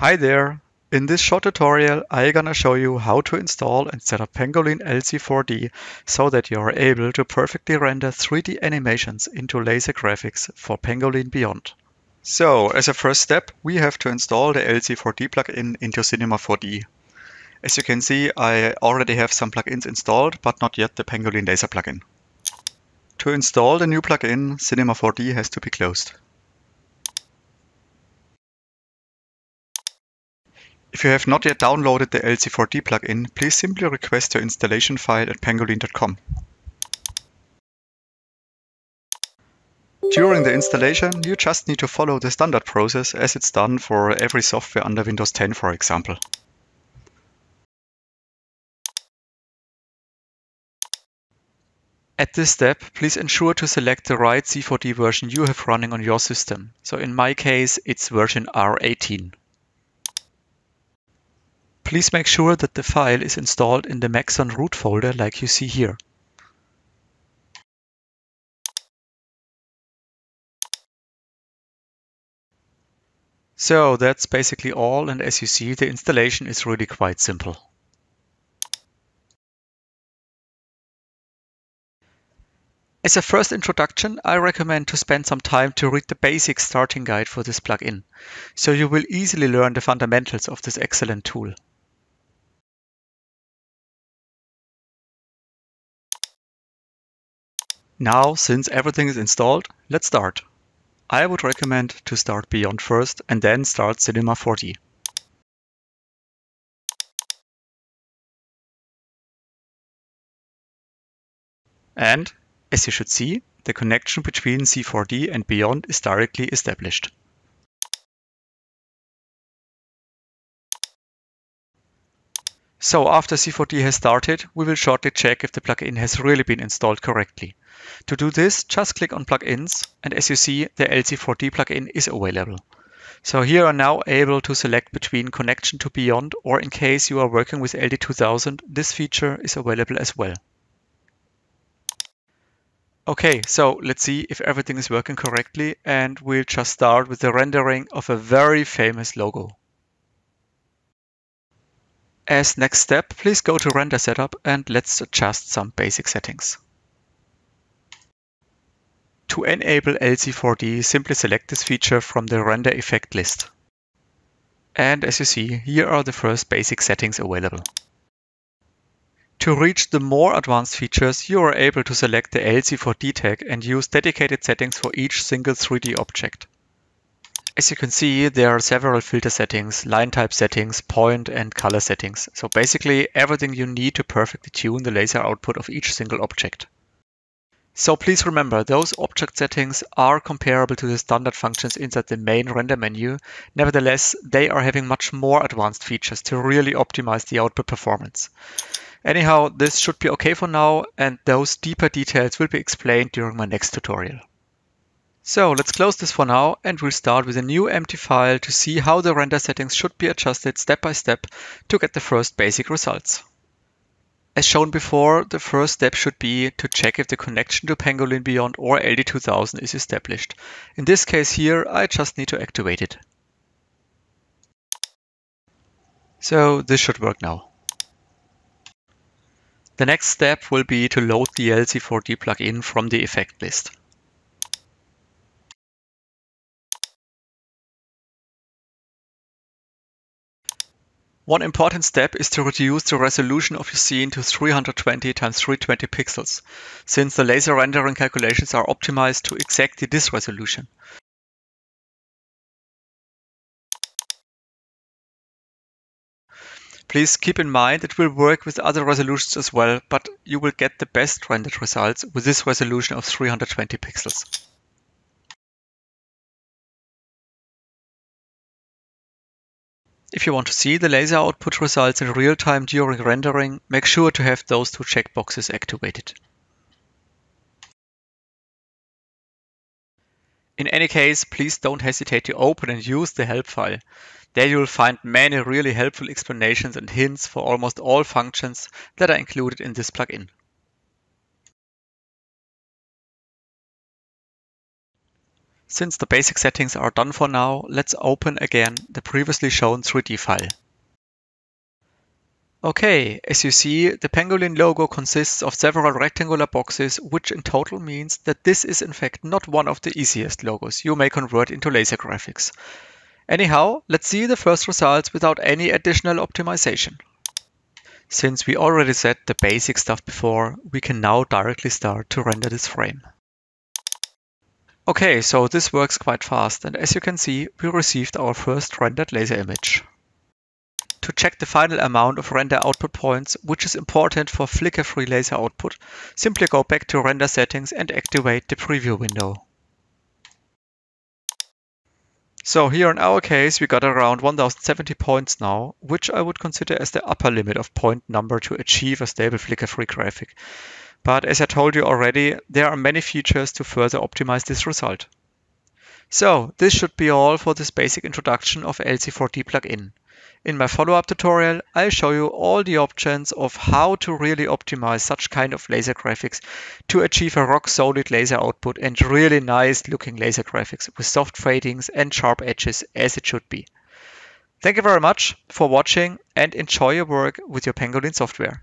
Hi there! In this short tutorial I'm gonna show you how to install and set up Pangolin LC4D so that you are able to perfectly render 3D animations into laser graphics for Pangolin Beyond. So, as a first step, we have to install the LC4D plugin into Cinema 4D. As you can see, I already have some plugins installed, but not yet the Pangolin Laser plugin. To install the new plugin, Cinema 4D has to be closed. If you have not yet downloaded the LC4D plugin, please simply request your installation file at pangolin.com. During the installation, you just need to follow the standard process as it's done for every software under Windows 10, for example. At this step, please ensure to select the right C4D version you have running on your system. So in my case, it's version R18. Please make sure that the file is installed in the Maxon root folder like you see here. So that's basically all, and as you see, the installation is really quite simple. As a first introduction, I recommend to spend some time to read the basic starting guide for this plugin, so you will easily learn the fundamentals of this excellent tool. Now, since everything is installed, let's start. I would recommend to start Beyond first and then start Cinema 4D. And, as you should see, the connection between C4D and Beyond is directly established. So after C4D has started, we will shortly check if the plugin has really been installed correctly. To do this, just click on Plugins, and as you see, the LC4D plugin is available. So here you are now able to select between connection to Beyond, or in case you are working with LD2000, this feature is available as well. Okay, so let's see if everything is working correctly, and we'll just start with the rendering of a very famous logo. As next step, please go to Render Setup and let's adjust some basic settings. To enable LC4D, simply select this feature from the render effect list. And as you see, here are the first basic settings available. To reach the more advanced features, you are able to select the LC4D tag and use dedicated settings for each single 3D object. As you can see, there are several filter settings, line type settings, point and color settings. So basically everything you need to perfectly tune the laser output of each single object. So please remember, those object settings are comparable to the standard functions inside the main render menu. Nevertheless, they are having much more advanced features to really optimize the output performance. Anyhow, this should be okay for now, and those deeper details will be explained during my next tutorial. So let's close this for now, and we'll start with a new empty file to see how the render settings should be adjusted step by step to get the first basic results. As shown before, the first step should be to check if the connection to Pangolin Beyond or LD2000 is established. In this case here, I just need to activate it. So this should work now. The next step will be to load the LC4D plugin from the effect list. One important step is to reduce the resolution of your scene to 320 x 320 pixels, since the laser rendering calculations are optimized to exactly this resolution. Please keep in mind it will work with other resolutions as well, but you will get the best rendered results with this resolution of 320 pixels. If you want to see the laser output results in real time during rendering, make sure to have those two checkboxes activated. In any case, please don't hesitate to open and use the help file. There you will find many really helpful explanations and hints for almost all functions that are included in this plugin. Since the basic settings are done for now, let's open again the previously shown 3D file. Okay, as you see, the Pangolin logo consists of several rectangular boxes, which in total means that this is in fact not one of the easiest logos you may convert into laser graphics. Anyhow, let's see the first results without any additional optimization. Since we already set the basic stuff before, we can now directly start to render this frame. Okay, so this works quite fast, and as you can see, we received our first rendered laser image. To check the final amount of render output points, which is important for flicker-free laser output, simply go back to render settings and activate the preview window. So here in our case, we got around 1070 points now, which I would consider as the upper limit of point number to achieve a stable flicker-free graphic. But as I told you already, there are many features to further optimize this result. So this should be all for this basic introduction of LC4D plugin. In my follow-up tutorial, I'll show you all the options of how to really optimize such kind of laser graphics to achieve a rock-solid laser output and really nice-looking laser graphics with soft fadings and sharp edges as it should be. Thank you very much for watching and enjoy your work with your Pangolin software.